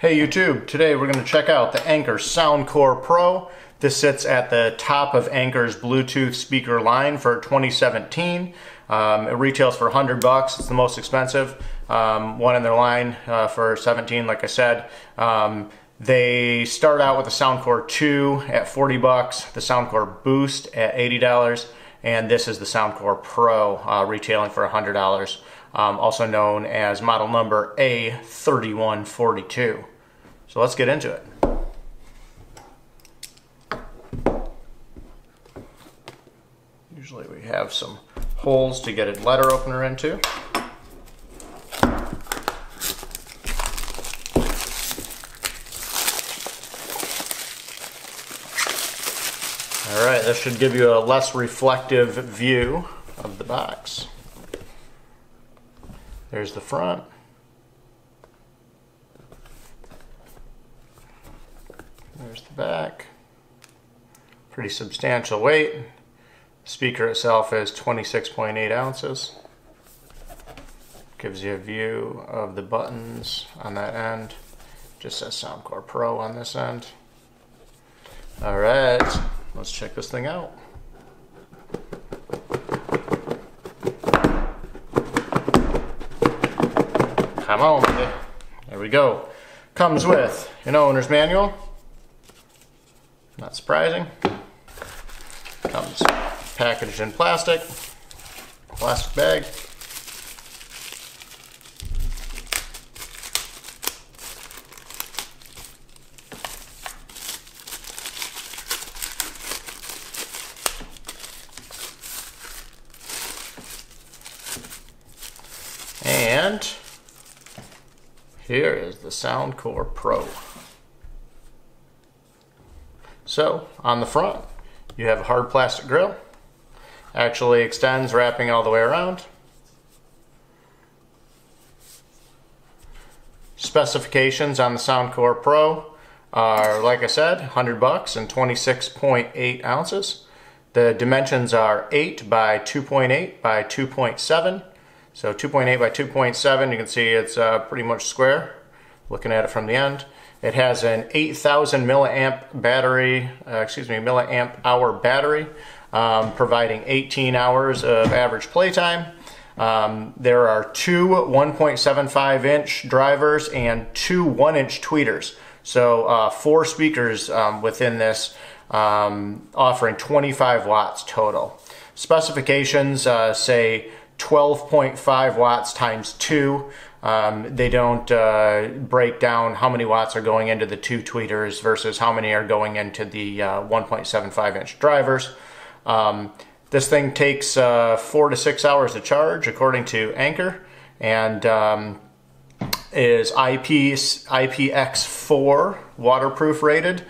Hey YouTube, today we're going to check out the Anker Soundcore Pro. This sits at the top of Anker's Bluetooth speaker line for 2017. It retails for $100. It's the most expensive one in their line for 17, like I said. They start out with the Soundcore 2 at $40, the Soundcore Boost at $80, and this is the Soundcore Pro retailing for $100, also known as model number A3142. So let's get into it. Usually we have some holes to get a letter opener into. All right, this should give you a less reflective view of the box. There's the front. There's the back. Pretty substantial weight. The speaker itself is 26.8 ounces. Gives you a view of the buttons on that end. Just says Soundcore Pro on this end. All right, let's check this thing out. Come on, there we go. Comes with an owner's manual. Not surprising. Comes packaged in plastic bag. And here is the Soundcore Pro. So on the front, you have a hard plastic grill. Actually extends, wrapping all the way around. Specifications on the Soundcore Pro are, like I said, $100 and 26.8 ounces. The dimensions are 8 by 2.8 by 2.7. So 2.8 by 2.7, you can see it's pretty much square, looking at it from the end. It has an 8,000 milliamp hour battery, providing 18 hours of average playtime. There are two 1.75 inch drivers and two 1-inch tweeters. So four speakers within this, offering 25 watts total. Specifications say 12.5 watts times 2. They don't break down how many watts are going into the two tweeters versus how many are going into the 1.75 inch drivers. This thing takes 4 to 6 hours to charge according to Anker, and is IPX4 waterproof rated.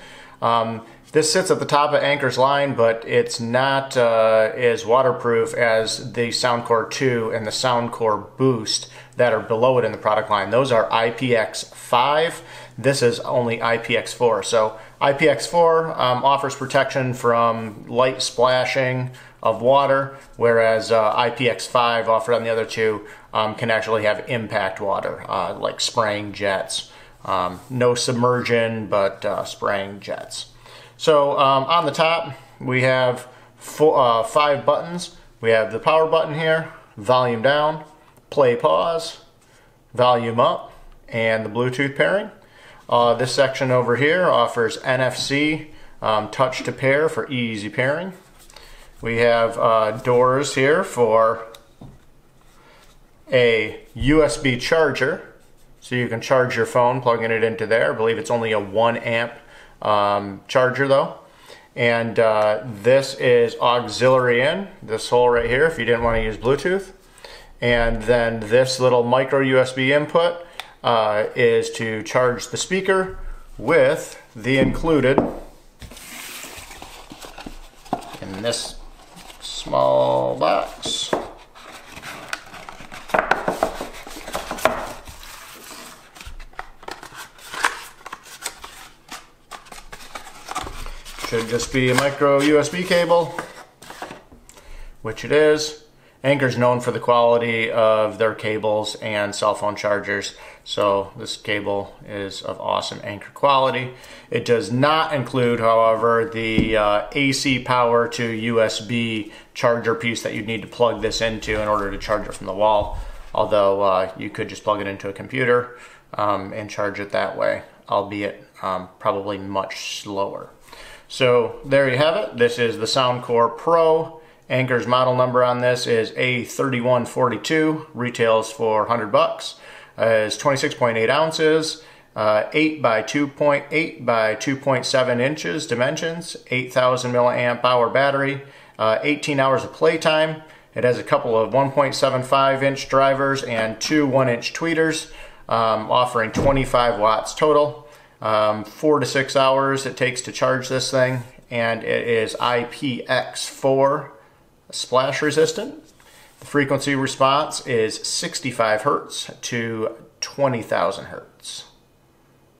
This sits at the top of Anker's line, but it's not as waterproof as the Soundcore 2 and the Soundcore Boost that are below it in the product line. Those are IPX5. This is only IPX4. So IPX4 offers protection from light splashing of water, whereas IPX5 offered on the other two can actually have impact water, like spraying jets. No submersion, but spraying jets. So on the top, we have five buttons. We have the power button here, volume down, play pause, volume up, and the Bluetooth pairing. This section over here offers NFC, touch to pair for easy pairing. We have doors here for a USB charger. So you can charge your phone, plugging it into there. I believe it's only a 1 amp charger though, and this is auxiliary in, this hole right here if you didn't want to use Bluetooth, and then this little micro USB input is to charge the speaker with the included, in this small box, should just be a micro USB cable, which it is. Anker's known for the quality of their cables and cell phone chargers, So this cable is of awesome Anker quality. It does not include, however, the AC power to USB charger piece that you'd need to plug this into in order to charge it from the wall. Although you could just plug it into a computer and charge it that way, albeit probably much slower. So there you have it. This is the Soundcore Pro. Anker's model number on this is A3142. Retails for $100. Is 26.8 ounces, 8 by 2.8 by 2.7 inches dimensions, 8,000 milliamp hour battery, 18 hours of playtime. It has a couple of 1.75 inch drivers and two 1-inch tweeters, offering 25 watts total. 4 to 6 hours it takes to charge this thing, and it is IPX4 splash resistant. The frequency response is 65 Hz to 20,000 Hz.